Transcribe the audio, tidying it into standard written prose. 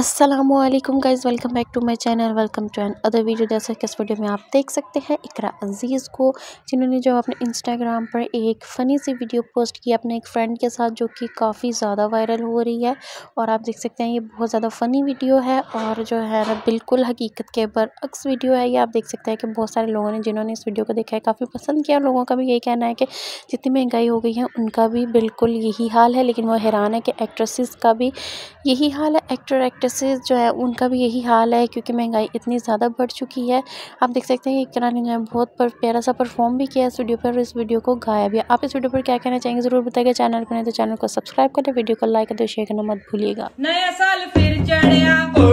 अस्सलामुअलैकुम guys, welcome back to my channel, welcome to another video. जैसा कि इस वीडियो में आप देख सकते हैं इकरा अजीज़ को, जिन्होंने जो अपने इंस्टाग्राम पर एक फ़नी सी वीडियो पोस्ट की अपने एक फ़्रेंड के साथ, जो कि काफ़ी ज़्यादा वायरल हो रही है। और आप देख सकते हैं ये बहुत ज़्यादा फ़नी वीडियो है और जो है ना बिल्कुल हकीकत के बरअक्स वीडियो है। ये आप देख सकते हैं कि बहुत सारे लोगों ने जिन्होंने इस वीडियो को देखा है काफ़ी पसंद किया। लोगों का भी यही कहना है कि जितनी महंगाई हो गई है उनका भी बिल्कुल यही हाल है, लेकिन वो हैरान है कि एक्ट्रेसेस का भी यही हाल है, एक्टर एक्ट्रेस जो है उनका भी यही हाल है क्योंकि महंगाई इतनी ज़्यादा बढ़ चुकी है। आप देख सकते हैं इकरा ने जो है बहुत प्यारा सा परफॉर्म भी किया है इस वीडियो पर, इस वीडियो को गाया भी। आप इस वीडियो पर क्या कहना चाहेंगे ज़रूर बताइएगा। चैनल पर नहीं तो चैनल को सब्सक्राइब करें, वीडियो को लाइक करें, शेयर करना मत भूलिएगा। नया साल फिर चढ़िया।